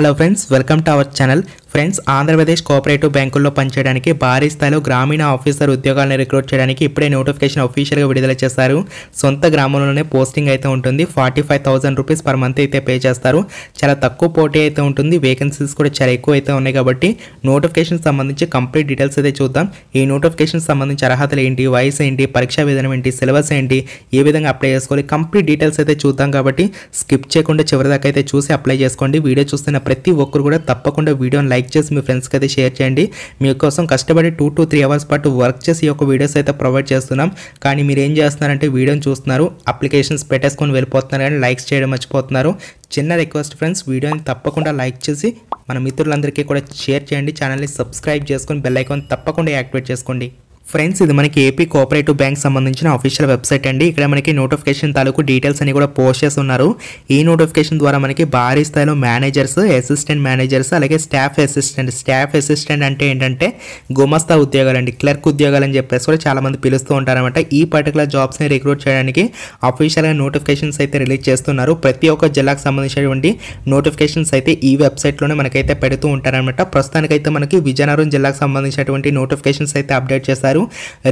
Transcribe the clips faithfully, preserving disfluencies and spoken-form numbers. Hello friends, welcome to our channel. Friends, Andhra Pradesh cooperative బ్యాంకుల్లో పనిచేయడానికి భారీ స్థాయిలో గ్రామీణ ఆఫీసర్ ఉద్యోగాలను రిక్రూట్ చేయడానికి ఇప్పుడే నోటిఫికేషన్ అఫీషియల్గా విడుదల చేశారు. సొంత గ్రామంలోనే పోస్టింగ్ అయితే ఉంటుంది. Forty five thousand rupees per month అయితే పే చేస్తారు. చాలా తక్కువ పోటీ అయితే ఉంటుంది. వేకెన్సీస్ కూడా చాలా ఎక్కువ అయితే ఉన్నాయి. కాబట్టి నోటిఫికేషన్ సంబంధించి కంప్లీట్ డీటెయిల్స్ అయితే చూద్దాం. ఈ నోటిఫికేషన్ సంబంధించి అర్హతలు ఏంటి, వయసు ఏంటి, పరీక్షా విధానం ఏంటి, సిలబస్ ఏంటి, ఏ విధంగా అప్లై చేసుకోవాలి, కంప్లీట్ డీటెయిల్స్ అయితే చూద్దాం. కాబట్టి స్కిప్ చేయకుండా చివరిదాకా అయితే చూసి అప్లై చేసుకోండి. వీడియో చూస్తున్న ప్రతి ఒక్కరు కూడా తప్పకుండా వీడియోని లైక్ చేసి మీ ఫ్రెండ్స్కి అయితే షేర్ చేయండి. మీకోసం కష్టపడి టూ టు త్రీ అవర్స్ పాటు వర్క్ చేసి ఈ యొక్క వీడియోస్ అయితే ప్రొవైడ్ చేస్తున్నాం. కానీ మీరు ఏం చేస్తున్నారంటే వీడియోని చూస్తున్నారు, అప్లికేషన్స్ పెట్టేసుకొని వెళ్ళిపోతున్నారు, కానీ లైక్స్ చేయడం మర్చిపోతున్నారు. చిన్న రిక్వెస్ట్ ఫ్రెండ్స్, వీడియోని తప్పకుండా లైక్ చేసి మన మిత్రులందరికీ కూడా షేర్ చేయండి. ఛానల్ని సబ్స్క్రైబ్ చేసుకొని బెల్ ఐకాన్ తప్పకుండా యాక్టివేట్ చేసుకోండి. ఫ్రెండ్స్, ఇది మనకి ఏపీ కోఆపరేటివ్ బ్యాంక్ సంబంధించిన అఫీషియల్ వెబ్సైట్ అండి. ఇక్కడ మనకి నోటిఫికేషన్ తాలూకు డీటెయిల్స్ అని కూడా పోస్ట్ చేస్తున్నారు. ఈ నోటిఫికేషన్ ద్వారా మనకి భారీ స్థాయిలో మేనేజర్స్, అసిస్టెంట్ మేనేజర్స్, అలాగే స్టాఫ్ అసిస్టెంట్. స్టాఫ్ అసిస్టెంట్ అంటే ఏంటంటే గుమస్తా ఉద్యోగాలు అండి, క్లర్క్ ఉద్యోగాలు అని చెప్పేసి కూడా చాలామంది పిలుస్తూ ఉంటారనమాట. ఈ పర్టికులర్ జాబ్స్ని రిక్రూట్ చేయడానికి అఫీషియల్గా నోటిఫికేషన్స్ అయితే రిలీజ్ చేస్తున్నారు. ప్రతి ఒక్క జిల్లాకు సంబంధించినటువంటి నోటిఫికేషన్స్ అయితే ఈ వెబ్సైట్లోనే మనకైతే పెడుతూ ఉంటారనమాట. ప్రస్తుతానికైతే మనకి విజయనగరం జిల్లాకు సంబంధించినటువంటి నోటిఫికేషన్స్ అయితే అప్డేట్ చేస్తారు.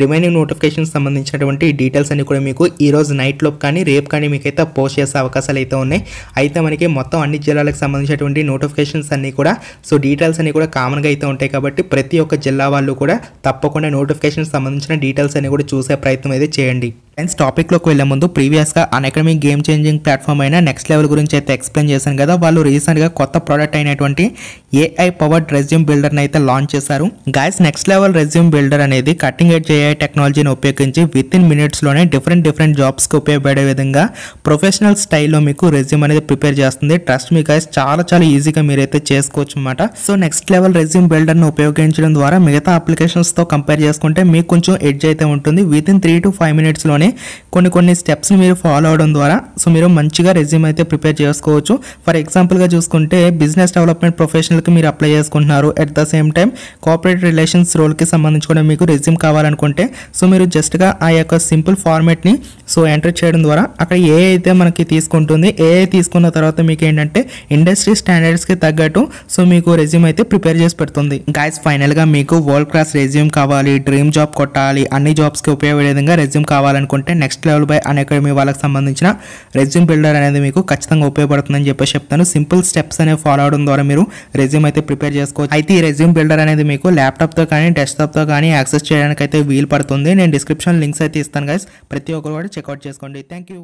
రిమైనింగ్ నోటిఫికేషన్ సంబంధించినటువంటి డీటెయిల్స్ అన్ని కూడా మీకు ఈ రోజు నైట్ లోపు కానీ రేపు కానీ మీకైతే పోస్ట్ చేసే అవకాశాలు అయితే ఉన్నాయి. అయితే మనకి మొత్తం అన్ని జిల్లాలకు సంబంధించినటువంటి నోటిఫికేషన్స్ అన్ని కూడా సో డీటెయిల్స్ అన్ని కూడా కామన్గా అయితే ఉంటాయి. కాబట్టి ప్రతి ఒక్క జిల్లా వాళ్ళు కూడా తప్పకుండా నోటిఫికేషన్ సంబంధించిన డీటెయిల్స్ అన్ని కూడా చూసే ప్రయత్నం అయితే చేయండి. ఫ్రెండ్స్, టాపిక్లోకి వెళ్ళే ముందు ప్రీవియస్గా అనెకడమిక్ గేమ్ చేంజింగ్ ప్లాట్ఫామ్ అయిన నెక్స్ట్ లెవెల్ గురించి అయితే ఎక్స్ప్లెయిన్ చేశాను కదా. వాళ్ళు రీసెంట్గా కొత్త ప్రోడక్ట్ అయినటువంటి ఏఐ పవర్డ్ రెజ్యూమ్ బిల్డర్ని అయితే లాంచ్ చేశారు. Guys, next level resume builder అనేది కటింగ్ ఎడ్జ్ ఏఐ టెక్నాలజీని ఉపయోగించి విత్ ఇన్ మినిట్స్లోనే డిఫరెంట్ డిఫరెంట్ జాబ్స్కి ఉపయోగపడే విధంగా ప్రొఫెషనల్ స్టైల్లో మీకు రెజ్యూమ్ అనేది ప్రిపేర్ చేస్తుంది. ట్రస్ట్ మీ గైస్, చాలా చాలా ఈజీగా మీరైతే చేసుకోవచ్చు అనమాట. సో నెక్స్ట్ లెవెల్ రెజ్యూమ్ బిల్డర్ని ఉపయోగించడం ద్వారా మిగతా అప్లికేషన్స్తో కంపేర్ చేసుకుంటే మీకు కొంచెం ఎడ్జ్ అయితే ఉంటుంది. Within three to five మినిట్స్లోనే కొన్ని కొన్ని స్టెప్స్ని మీరు ఫాలో అవడం ద్వారా సో మీరు మంచిగా రెజ్యూమ్ అయితే ప్రిపేర్ చేసుకోవచ్చు. ఫర్ ఎగ్జాంపుల్గా చూసుకుంటే బిజినెస్ డెవలప్మెంట్ ప్రొఫెషనల్కి మీరు అప్లై చేసుకుంటున్నారు. At the same time cooperative relations రోల్కి సంబంధించి కూడా మీకు రెజ్యూమ్ కావాలనుకుంటే సో మీరు జస్ట్గా ఆ యొక్క సింపుల్ ఫార్మాట్ని సో ఎంటర్ చేయడం ద్వారా అక్కడ ఏ అయితే మనకి తీసుకుంటుంది, ఏ తీసుకున్న తర్వాత మీకు ఏంటంటే ఇండస్ట్రీ స్టాండర్డ్స్కి తగ్గట్టు సో మీకు రెజ్యూమ్ అయితే ప్రిపేర్ చేసి పెడుతుంది. గైస్, ఫైనల్గా మీకు వరల్డ్ క్లాస్ రెజ్యూమ్ కావాలి, డ్రీమ్ జాబ్ కొట్టాలి, అన్ని జాబ్స్కి ఉపయోగపడే విధంగా రెజ్యూమ్ కావాలనుకుంటే నెక్స్ట్ లెవెల్ బై అనెకడమీ వాళ్ళకి సంబంధించిన రెజ్యూమ్ బిల్డర్ అనేది మీకు ఖచ్చితంగా ఉపయోగపడుతుందని చెప్పేసి చెప్తాను. సింపుల్ స్టెప్స్ అనేవి ఫాలో అవడం ద్వారా మీరు రెజ్యూమ్ అయితే ప్రిపేర్ చేసుకోవచ్చు. అయితే ఈ రెజ్యూమ్ బిల్డర్ అనేది మీకు ల్యాప్టాప్తో కానీ డెస్క్టాప్తో కానీ యాక్సెస్ చేయడానికి అయితే వీలు పడుతుంది. నేను డిస్క్రిప్షన్ లింక్స్ అయితే ఇస్తాను గైస్, ప్రతి ఒక్కరు కూడా చెక్అవుట్ చేసుకోండి. Thank you.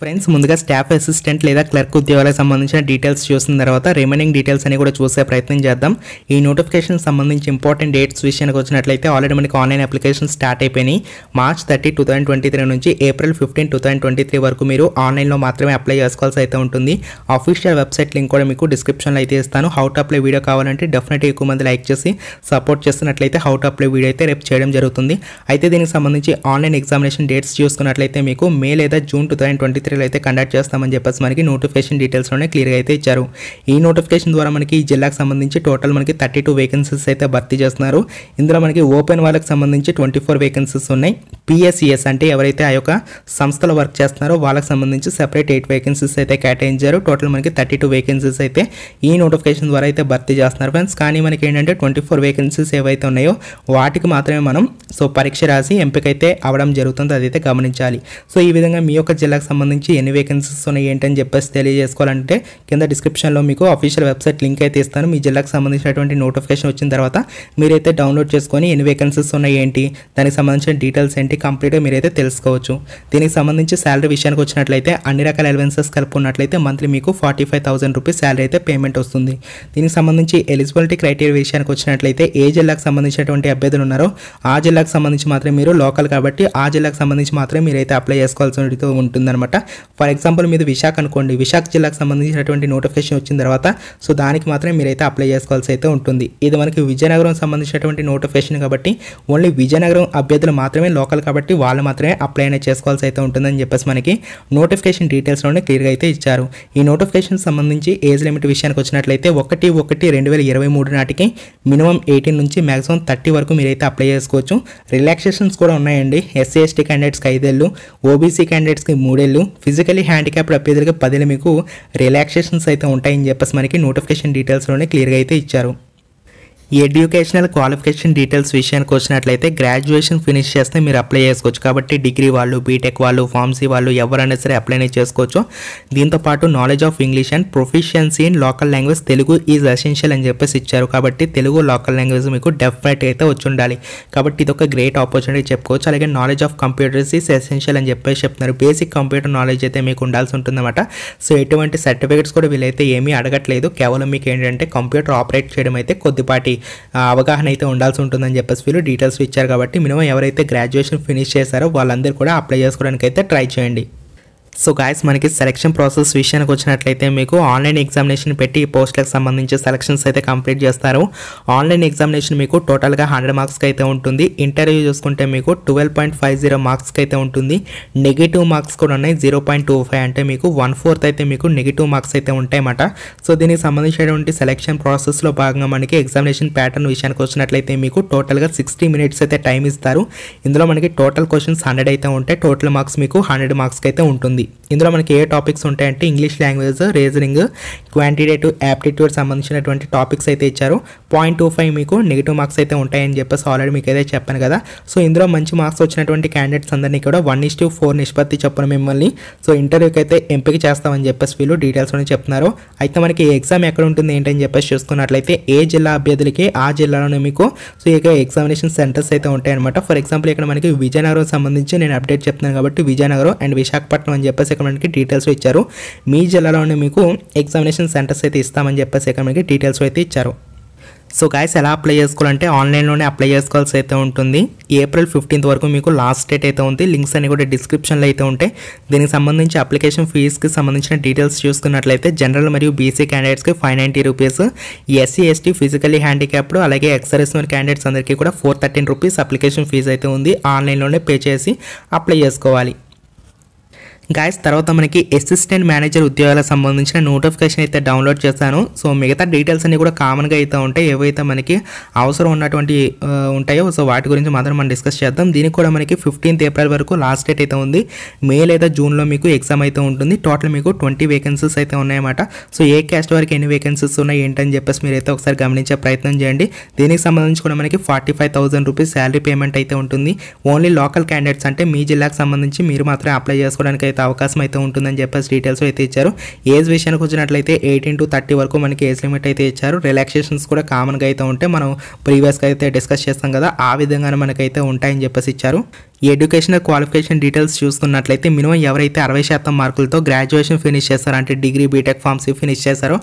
ఫ్రెండ్స్, ముందుగా స్టాఫ్ అసిస్టెంట్ లేదా క్లర్క్ ఉద్యోగాలకు సంబంధించిన డీటెయిల్స్ చూసిన తర్వాత రిమైనింగ్ డీటెయిల్స్ అని కూడా చూసే ప్రయత్నం చేద్దాం. ఈ నోటిఫికేషన్ సంబంధించి ఇంపార్టెంట్ డేట్స్ విషయానికి వచ్చినట్లయితే ఆల్రెడీ మనకి ఆన్లైన్ అప్లికేషన్ స్టార్ట్ అయిపోయినాయి. March thirty two thousand twenty three నుంచి April fifteen two thousand twenty three వరకు మీరు ఆన్లైన్లో మాత్రమే అప్లై చేసుకోవాల్సి అయితే ఉంటుంది. అఫీషియల్ వెబ్సైట్ లింక్ కూడా మీకు డిస్క్రిప్షన్లో అయితే ఇస్తాను. హౌ టు అప్లై వీడియో కావాలంటే డెఫినెట్గా ఎక్కువ మంది లైక్ చేసి సపోర్ట్ చేస్తున్నట్లయితే హౌ టు అప్లై వీడియో అయితే రేపు చేయడం జరుగుతుంది. అయితే దీనికి సంబంధించి ఆన్లైన్ ఎగ్జామినేషన్ డేట్స్ చూసుకున్నట్లయితే మీకు మే లేదా జూన్ టూ థౌసండ్ ట్వంటీ త్రీలో అయితే కండక్ట్ చేస్తామని చెప్పేసి మనకి నోటిఫికేషన్ డీటెయిల్స్లోనే క్లియర్గా అయితే ఇచ్చారు. ఈ నోటిఫికేషన్ ద్వారా మనకి ఈ జిల్లాకు సంబంధించి టోటల్ మనకి థర్టీ టూ వేకెన్సీస్ అయితే భర్తీ చేస్తున్నారు. ఇందులో మనకి ఓపెన్ వాళ్ళకి సంబంధించి ట్వంటీ ఫోర్ వేకెన్సీస్ ఉన్నాయి. పిఎస్ఈఎస్ అంటే ఎవరైతే ఆ యొక్క సంస్థలో వర్క్ చేస్తున్నారో వాళ్ళకి సంబంధించి సెపరేట్ ఎయిట్ వేకెన్సీస్ అయితే కేటాయించారు. టోటల్ మనకి థర్టీ టూ వేకెన్సీస్ అయితే ఈ నోటిఫికేషన్ ద్వారా అయితే భర్తీ చేస్తున్నారు ఫ్రెండ్స్. కానీ మనకి ఏంటంటే ట్వంటీ ఫోర్ వేకెన్సీస్ ఏవైతే ఉన్నాయో వాటికి మాత్రమే మనం సో పరీక్ష రాసి ఎంపిక అయితే అవడం జరుగుతుంది. అదైతే గమనించాలి. సో ఈ విధంగా మీ యొక్క జిల్లాకు సంబంధించి ఎన్ని వేకెన్సీస్ ఉన్నాయి ఏంటని చెప్పేసి తెలియజేసుకోవాలంటే కింద డిస్క్రిప్షన్లో మీకు అఫీషియల్ వెబ్సైట్ లింక్ అయితే ఇస్తాను. మీ జిల్లాకు సంబంధించినటువంటి నోటిఫికేషన్ వచ్చిన తర్వాత మీరైతే డౌన్లోడ్ చేసుకొని ఎన్ని వేకెన్సీస్ ఉన్నాయి ఏంటి, దానికి సంబంధించిన డీటెయిల్స్ ఏంటి కంప్లీట్గా మీరైతే తెలుసుకోవచ్చు. దీనికి సంబంధించి శాలరీ విషయానికి వచ్చినట్లయితే అన్ని రకాల అలవెన్సెస్ కలుపుకున్నట్లయితే మంత్లీ మీకు forty five thousand rupees salary అయితే పేమెంట్ వస్తుంది. దీనికి సంబంధించి ఎలిజిబిలిటీ క్రైటీరియా విషయానికి వచ్చినట్లయితే ఏ జిల్లాకు సంబంధించినటువంటి అభ్యర్థులు ఉన్నారో ఆ జిల్లాకు సంబంధించి మాత్రమే మీరు లోకల్ కాబట్టి ఆ జిల్లాకు సంబంధించి మాత్రమే మీరైతే అప్లై చేసుకోవాల్సి ఉంటుందన్నమాట. ఫర్ ఎగ్జాంపుల్ మీరు విశాఖ అనుకోండి, విశాఖ జిల్లాకు సంబంధించినటువంటి నోటిఫికేషన్ వచ్చిన తర్వాత సో దానికి మాత్రమే మీరైతే అప్లై చేసుకోవాల్సి అయితే ఉంటుంది. ఇది మనకి విజయనగరం సంబంధించినటువంటి నోటిఫికేషన్ కాబట్టి ఓన్లీ విజయనగరం అభ్యర్థులు మాత్రమే లోకల్ కాబట్టి వాళ్ళు మాత్రమే అప్లై అనేది చేసుకోవాల్సి అయితే ఉంటుందని చెప్పేసి మనకి నోటిఫికేషన్ డీటెయిల్స్లోనే క్లియర్గా అయితే ఇచ్చారు. ఈ నోటిఫికేషన్ సంబంధించి ఏజ్ లిమిట్ విషయానికి వచ్చినట్లయితే ఒకటి ఒకటి రెండు వేల ఇరవై మూడు నాటికి మినిమం ఎయిటీన్ నుంచి మ్యాక్సిమం థర్టీ వరకు మీరైతే అప్లై చేసుకోవచ్చు. రిలాక్సేషన్స్ కూడా ఉన్నాయండి. ఎస్సీ ఎస్టీ క్యాండిడేట్స్కి ఐదేళ్ళు, ఓబీసీ క్యాండిడేట్స్కి మూడేళ్ళు, फिजिकली हैंडिकैप्ड अभ्यर्थुలకు పదిల మీకు రిలాక్సేషన్స్ అయితే ఉంటాయి అని చెప్పేసి మనకి నోటిఫికేషన్ డీటెయిల్స్ లోనే క్లియర్ గా అయితే ఇచ్చారు। ఎడ్యుకేషనల్ క్వాలిఫికేషన్ డీటెయిల్స్ విషయానికి వచ్చినట్లయితే గ్రాడ్యుయేషన్ ఫినిష్ చేస్తే మీరు అప్లై చేసుకోవచ్చు కాబట్టి డిగ్రీ వాళ్ళు బీటెక్ వాళ్ళు ఫార్మసీ వాళ్ళు ఎవరైనా సరే అప్లై చేసుకోవచ్చు। దీంతో పాటు knowledge of English and proficiency in local language Telugu is essential అని చెప్పేసి ఇచ్చారు కాబట్టి తెలుగు లోకల్ లాంగ్వేజ్ మీకు డెఫినెట్గా అయితే వచ్చి ఉండాలి కాబట్టి ఇది ఒక గ్రేట్ ఆపర్చునిటీ చెప్పుకోవచ్చు। అలాగే knowledge of computers is essential అని చెప్పేసి చెప్తున్నారు, బేసిక్ కంప్యూటర్ నాలెడ్జ్ అయితే మీకు ఉండాల్సి ఉంటుందన్నమాట। సో ఎటువంటి సర్టిఫికేట్స్ కూడా వీళ్ళైతే ఏమీ అడగట్లేదు, కేవలం మీకు ఏంటంటే కంప్యూటర్ ఆపరేట్ చేయడం అయితే కొద్దిపాటి అవగాహన అయితే ఉండాల్సి ఉంటుందని చెప్పేసి వీళ్ళు డీటెయిల్స్ ఇచ్చారు కాబట్టి మినిమం ఎవరైతే గ్రాడ్యుయేషన్ ఫినిష్ చేశారో వాళ్ళందరూ కూడా అప్లై చేసుకోవడానికి అయితే ట్రై చేయండి। సో గాయస్ మనకి సెలక్షన్ ప్రాసెస్ విషయానికి వచ్చినట్లయితే మీకు ఆన్లైన్ ఎగ్జామినేషన్ పెట్టి ఈ పోస్టులకు సంబంధించి సెలక్షన్స్ అయితే కంప్లీట్ చేస్తారు। ఆన్లైన్ ఎగ్జామినేషన్ మీకు టోటల్గా హండ్రెడ్ మార్క్స్కి అయితే ఉంటుంది। ఇంటర్వ్యూ చూసుకుంటే మీకు ట్వెల్వ్ పాయింట్ ఫైవ్ జీరో మార్క్స్కి అయితే ఉంటుంది, నెగిటివ్ మార్క్స్ కూడా ఉన్నాయి జీరో పాయింట్ టూ ఫైవ్ అంటే మీకు వన్ ఫోర్త్ అయితే మీకు నెగిటివ్ మార్క్స్ అయితే ఉంటాయన్నమాట। సో దీనికి సంబంధించినటువంటి సెలక్షన్ ప్రాసెస్లో భాగంగా మనకి ఎగ్జామినేషన్ ప్యాటర్న్ విషయానికి వచ్చినట్లయితే మీకు టోటల్గా సిక్స్టీ మినిట్స్ అయితే టైం ఇస్తారు। ఇందులో మనకి టోటల్ క్వశ్చన్స్ హండ్రెడ్ అయితే ఉంటాయి, టోటల్ మార్క్స్ మీకు హండ్రెడ్ మార్క్స్కి అయితే ఉంటుంది। ఇందులో మనకి ఏ టాపిక్స్ ఉంటాయంటే English language reasoning quantitative aptitude సంబంధించినటువంటి టాపిక్స్ అయితే ఇచ్చారు। పాయింట్ టూ ఫైవ్ మీకు నెగిటివ్ మార్క్స్ అయితే ఉంటాయని చెప్పేసి ఆల్రెడీ మీకు అయితే చెప్పాను కదా। సో ఇందులో మంచి మార్క్స్ వచ్చినటువంటి క్యాండిడేట్స్ అందరినీ కూడా వన్ ఇస్ టు ఫోర్ నిష్పత్తి చెప్పిన మిమ్మల్ని సో ఇంటర్వ్యూకి అయితే ఎంపిక చేస్తామని చెప్పేసి వీళ్ళు డీటెయిల్స్ అని చెప్తున్నారు। అయితే మనకి ఈ ఎగ్జామ్ ఎక్కడ ఉంటుంది ఏంటని చెప్పేసి చూసుకున్నట్లయితే ఏ జిల్లా అభ్యర్థులకి ఆ జిల్లాలోనే మీకు సో ఇక ఎగ్జామినేషన్ సెంటర్స్ అయితే ఉంటాయన్నమాట। ఫర్ ఎగ్జాంపుల్ ఇక్కడ మనకి విజయనగరం సంబంధించి నేను అప్డేట్ చెప్తున్నాను కాబట్టి విజయనగరం అండ్ విశాఖపట్నం అని చెప్పేసి ఇక్కడ మనకి డీటెయిల్స్ ఇచ్చారు। మీ జిల్లాలోనే మీకు ఎగ్జామినేషన్ సెంటర్స్ అయితే ఇస్తామని చెప్పేసి ఇక్కడ మనకి డీటెయిల్స్ అయితే ఇచ్చారు। సో గాయస్ ఎలా అప్లై చేసుకోవాలంటే ఆన్లైన్లోనే అప్లై చేసుకోవాల్సి అయితే ఉంటుంది। ఏప్రిల్ ఫిఫ్టీన్త్ వరకు మీకు లాస్ట్ డేట్ అయితే ఉంది, లింక్స్ అన్ని కూడా డిస్క్రిప్షన్లో అయితే ఉంటాయి। దీనికి సంబంధించి అప్లికేషన్ ఫీజుకి సంబంధించిన డీటెయిల్స్ చూసుకున్నట్లయితే జనరల్ మరియు బీసీ క్యాండిడేట్స్కి five ninety rupees, SC ST physically handicapped అలాగే ఎక్స్సర్విస్మెన్ క్యాండిడేట్స్ అందరికీ కూడా four thirteen rupees application fee అయితే ఉంది, ఆన్లైన్లోనే పే చేసి అప్లై చేసుకోవాలి। గాయస్ తర్వాత మనకి అసిస్టెంట్ మేనేజర్ ఉద్యోగాలకు సంబంధించిన నోటిఫికేషన్ అయితే డౌన్లోడ్ చేశాను। సో మిగతా డీటెయిల్స్ అన్నీ కూడా కామన్గా అయితే ఉంటాయి, ఏవైతే మనకి అవసరం ఉన్నటువంటి ఉంటాయో సో వాటి గురించి మాత్రం మనం డిస్కస్ చేద్దాం। దీనికి కూడా మనకి ఫిఫ్టీన్త్ ఏప్రిల్ వరకు లాస్ట్ డేట్ అయితే ఉంది, మే లేదా జూన్లో మీకు ఎగ్జామ్ అయితే ఉంటుంది। టోటల్ మీకు ట్వంటీ వేకెన్సీస్ అయితే ఉన్నాయన్నమాట। సో ఏ క్యాస్ట్ వరకు ఎన్ని వేకెన్సీస్ ఉన్నాయి ఏంటని చెప్పేసి మీరైతే ఒకసారి గమనించే ప్రయత్నం చేయండి। దీనికి సంబంధించి కూడా మనకి forty five thousand rupees salary payment అయితే ఉంటుంది। ఓన్లీ లోకల్ క్యాండిడేట్స్ అంటే మీ జిల్లాకు సంబంధించి మీరు మాత్రమే అప్లై చేసుకోవడానికి అవకాశం అయితే ఉంటుందని చెప్పేసి డీటెయిల్స్ అయితే ఇచ్చారు। ఏజ్ విషయానికి వచ్చినట్లయితే ఎయిటీన్ టు థర్టీ వరకు మనకి ఏజ్ లిమిట్ అయితే ఇచ్చారు। రిలాక్సేషన్స్ కూడా కామన్గా అయితే ఉంటే మనం ప్రీవియస్గా అయితే డిస్కస్ చేస్తాం కదా, ఆ విధంగానే మనకైతే ఉంటాయని చెప్పేసి ఇచ్చారు। ఎడ్యుకేషనల్ క్వాలిఫికేషన్ డీటెయిల్స్ చూసుకున్నట్లయితే మినిమం ఎవరైతే అరవై శాతం మార్కులతో గ్రాడ్యుయేషన్ ఫినిష్ చేస్తారో అంటే డిగ్రీ బీటెక్ ఫార్మసీ ఫినిష్ చేస్తారో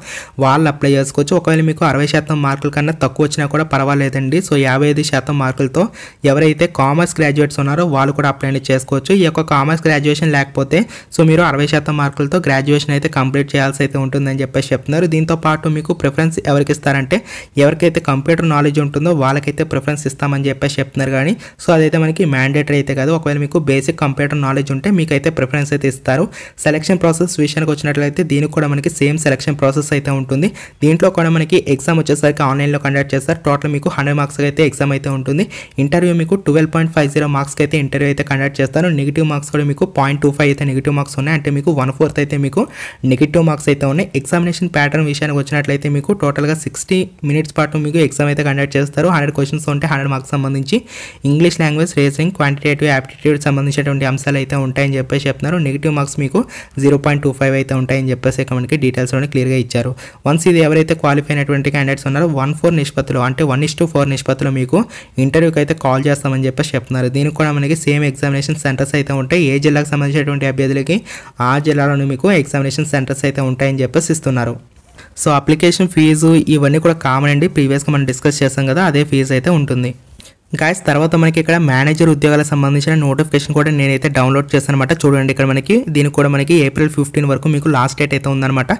వాళ్ళు అప్లై చేసుకోవచ్చు। ఒకవేళ మీకు అరవై శాతం మార్కుల కన్నా తక్కువ వచ్చినా కూడా పర్వాలేదండి। సో యాభై ఐదు శాతం మార్కులతో ఎవరైతే కామర్స్ గ్రాడ్యుయేట్స్ ఉన్నారో వాళ్ళు కూడా అప్లై చేసుకోవచ్చు। ఈ యొక్క కామర్స్ గ్రాడ్యుయేషన్ లేకపోతే సో మీరు అరవై శాతం మార్కులతో గ్రాడ్యుయేషన్ అయితే కంప్లీట్ చేయాల్సి అయితే ఉంటుందని చెప్పేసి చెప్తున్నారు। దీంతోపాటు మీకు ప్రిఫరెన్స్ ఎవరికి ఇస్తారంటే ఎవరికైతే కంప్యూటర్ నాలెడ్జ్ ఉంటుందో వాళ్ళకైతే ప్రిఫరెన్స్ ఇస్తామని చెప్పేసి చెప్తున్నారు కానీ సో అదైతే మనకి మ్యాండేటరీ అయితే కాదు, ఒకవేళ మీకు బేసిక్ కంప్యూటర్ నాలెడ్జ్ ఉంటే మీకైతే ప్రిఫరెన్స్ అయితే ఇస్తారు। సెలక్షన్ ప్రాసెస్ విషయానికి వచ్చినట్లయితే దీనికి కూడా మనకి సేమ్ సెలక్షన్ ప్రాసెస్ అయితే ఉంటుంది। దీంట్లో కూడా మనకి ఎగ్జామ్ వచ్చేసరికి ఆన్లైన్లో కండక్ట్ చేస్తారు, టోటల్ మీకు హండ్రెడ్ మార్క్స్కి అయితే ఎగ్జామ్ అయితే ఉంటుంది। ఇంటర్వ్యూ మీకు ట్వెల్వ్ పాయింట్ ఫైవ్ జీరో మార్క్స్కి అయితే ఇంటర్వ్యూ అయితే కండక్ట్ చేస్తారు। నెగిటివ్ మార్క్స్ కూడా మీకు పాయింట్ టూ ఫైవ్ అయితే నెగిటివ్ మార్క్స్ ఉన్నాయి అంటే మీకు వన్ ఫోర్త్ అయితే మీకు నెగిటివ్ మార్క్స్ అయితే ఉన్నాయి। ఎగ్జామినేషన్ ప్యాటర్న్ విషయానికి వచ్చినట్లయితే మీకు టోటల్గా సిక్స్టీ మినిట్స్ పాటు మీకు ఎగ్జామ్ అయితే కండక్ట్ చేస్తారు। హండ్రెడ్ క్వశ్చన్స్ ఉంటే హండ్రెడ్ మార్క్స్ సంబంధించి English language reasoning quantitative aptitude సంబంధించినటువంటి అంశాలు అయితే ఉంటాయని చెప్పేసి చెప్తున్నారు। నెగిటివ్ మార్క్స్ మీకు జీరో పాయింట్ టూ ఫైవ్ అయితే ఉంటాయని చెప్పేసి మనకి డీటెయిల్స్లోనే క్లియర్గా ఇచ్చారు। వన్స్ ఇది ఎవరైతే క్వాలిఫై అయినటువంటి క్యాండిడేట్స్ ఉన్నారో వన్ ఫోర్ నిష్పత్తిలో అంటే వన్ ఇస్ టు ఫోర్ నిష్పత్తిలో మీకు ఇంటర్వ్యూకి అయితే కాల్ చేస్తామని చెప్పేసి చెప్తున్నారు। దీనికి కూడా మనకి సేమ్ ఎగ్జామినేషన్ సెంటర్స్ అయితే ఉంటాయి, ఏ జిల్లాకు సంబంధించినటువంటి అభ్యర్థులకి ఆ జిల్లాలోని మీకు ఎగ్జామినేషన్ సెంటర్స్ అయితే ఉంటాయని చెప్పేసి ఇస్తున్నారు। సో అప్లికేషన్ ఫీజు ఇవన్నీ కూడా కామన్ అండి, ప్రీవియస్గా మనం డిస్కస్ చేస్తాం కదా, అదే ఫీజు అయితే ఉంటుంది। గాయస్ తర్వాత మనకి ఇక్కడ మేనేజర్ ఉద్యోగాలకు సంబంధించిన నోటిఫికేషన్ కూడా నేనైతే డౌన్లోడ్ చేశాను అనమాట। చూడండి ఇక్కడ మనకి దీనికి కూడా మనకి ఏప్రిల్ ఫిఫ్టీన్ వరకు మీకు లాస్ట్ డేట్ అయితే ఉందన్నమాట।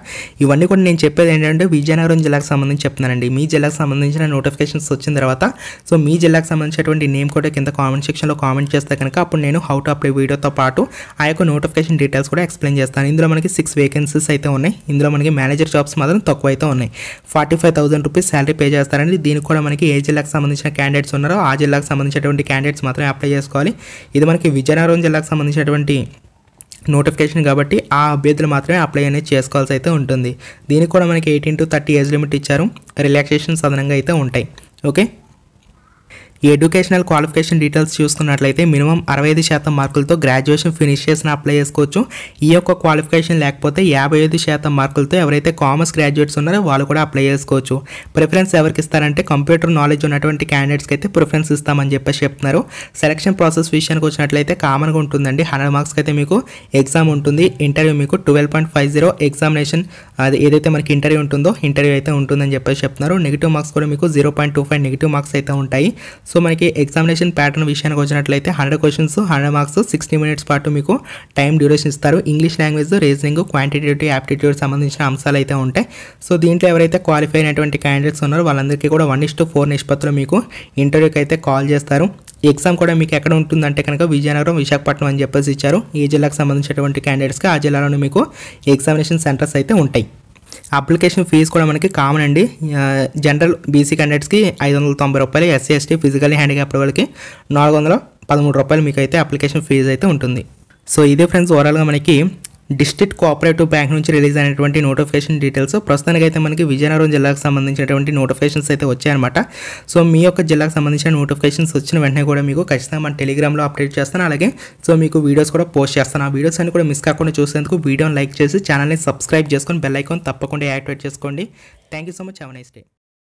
ఇవన్నీ కూడా నేను చెప్పేది ఏంటంటే విజయనగరం జిల్లాకు సంబంధించి చెప్తున్నానండి, మీ జిల్లాకు సంబంధించిన నోటిఫికేషన్స్ వచ్చిన తర్వాత సో మీ జిల్లాకు సంబంధించినటువంటి నేమ్ కూడా కింద కామెంట్ సెక్షన్లో కామెంట్ చేస్తే కనుక అప్పుడు నేను హౌ టు అప్లై వీడియోతో పాటు ఆ యొక్క నోటిఫికేషన్ డీటెయిల్స్ కూడా ఎక్స్ప్లెయిన్ చేస్తాను। ఇందులో మనకి సిక్స్ వేకెన్సీస్ అయితే ఉన్నాయి, ఇందులో మనకి మేనేజర్ జాబ్స్ మాత్రం తక్కువ అయితే ఉన్నాయి। Forty five thousand rupees salary pay చేస్తారండి। దీనికి కూడా మనకి ఏ జిల్లాకు సంబంధించిన క్యాండిడేట్స్ ఉన్నారో ఆ జిల్లాకు సంబంధించినటువంటి క్యాండిడేట్స్ మాత్రమే అప్లై చేసుకోవాలి। ఇది మనకి విజయనగరం జిల్లాకు సంబంధించినటువంటి नोटिफिकेशन काबट्टी आ अभ्यर्थुलु मात्रमे अप्लाई अनेदी चेसुकोवाल्सि अयिते उंटुंदी। दीनिकि कूडा मनकि eighteen to thirty age limit इच्चारु, रिलैक्सेशन्स अदनंगा अयिते उंटायि। ओके, एडुकेशनल क्वालिफिकेशन डीटेल्स चूसुकुन्नट्लयिते मिनिमम अरवै शाతం మార్కులతో గ్రాడ్యుయేషన్ ఫినిష్ చేసిన అప్లై చేసుకోవచ్చు। ఈ యొక్క క్వాలిఫికేషన్ లేకపోతే యాభై ఐదు శాతం మార్కులతో ఎవరైతే కామర్స్ గ్రాడ్యుయేట్స్ ఉన్నారో వాళ్ళు కూడా అప్లై చేసుకోవచ్చు। ప్రిఫరెన్స్ ఎవరికి ఇస్తారంటే కంప్యూటర్ నాలెడ్జ్ ఉన్నటువంటి క్యాండిడేట్స్ కి అయితే ప్రిఫరెన్స్ ఇస్తామని చెప్పేసి చెప్తున్నారు। సెలక్షన్ ప్రాసెస్ విషయానికి వచ్చినట్లయితే కామన్ గా ఉంటుందండి। హండ్రెడ్ మార్క్స్ కి అయితే మీకు ఎగ్జామ్ ఉంటుంది, ఇంటర్వ్యూ మీకు twelve point five zero examination అది ఏదైతే మనకి ఇంటర్వ్యూ ఉంటుందో ఇంటర్వ్యూ అయితే ఉంటుందని చెప్పేసి చెప్తున్నారు। నెగటివ్ మార్క్స్ కూడా మీకు zero point two five negative marks అయితే ఉంటాయి। సో మనకి ఎగ్జామినేషన్ ప్యాటర్న్ విషయానికి వచ్చినట్లయితే hundred questions hundred marks sixty minutes పాటు మీకు టైం డ్యూరేషన్ ఇస్తారు। English language, reasoning, quantitative aptitude సంబంధించిన అంశాలు అయితే ఉంటాయి। సో దీంట్లో ఎవరైతే క్వాలిఫై అయినటువంటి క్యాండిడేట్స్ ఉన్నారో వాళ్ళందరికీ కూడా వన్ ఇస్ టు ఫోర్ నిష్పత్తిలో మీకు ఇంటర్వ్యూకి అయితే కాల్ చేస్తారు। ఎగ్జామ్ కూడా మీకు ఎక్కడ ఉంటుందంటే కనుక విజయనగరం, విశాఖపట్నం అని చెప్పేసి ఇచ్చారు। ఈ జిల్లాకు సంబంధించినటువంటి క్యాండిడేట్స్కి ఆ జిల్లాలోనే మీకు ఎగ్జామినేషన్ సెంటర్స్ అయితే ఉంటాయి। అప్లికేషన్ ఫీజు కూడా మనకి కామన్ అండి। జనరల్ బీసీ క్యాండిడేట్స్కి ఐదు వందల తొంభై రూపాయలు, ఎస్సీ ఎస్టీ ఫిజికల్ హ్యాండిక్యాప్డ్ వాళ్ళకి నాలుగు వందల పదమూడు రూపాయలు మీకు అయితే అప్లికేషన్ ఫీజు అయితే ఉంటుంది। సో ఇదే ఫ్రెండ్స్ ఓవరాల్గా మనకి డిస్ట్రిక్ట్ కోఆపరేటివ్ బ్యాంక్ నుంచి రిలీజ్ అయినటువంటి నోటిఫికేషన్ డీటెయిల్స్। ప్రస్తుతానికైతే మనకి విజయనగరం జిల్లాకు సంబంధించినటువంటి నోటిఫికేషన్స్ అయితే వచ్చాయన్నమాట। సో మీ యొక్క జిల్లాకు సంబంధించిన నోటిఫికేషన్స్ వచ్చిన వెంటనే కూడా మీకు ఖచ్చితంగా మన టెలిగ్రామ్లో అప్డేట్ చేస్తాను, అలాగే సో మీకు వీడియోస్ కూడా పోస్ట్ చేస్తాను। ఆ వీడియోస్ అన్ని కూడా మిస్ కాకుండా చూసేందుకు వీడియోని లైక్ చేసి ఛానల్ని సబ్స్క్రైబ్ చేసుకొని బెల్ ఐకాన్ తప్పకుండా యాక్టివేట్ చేసుకోండి। Thank you so much, have a nice day.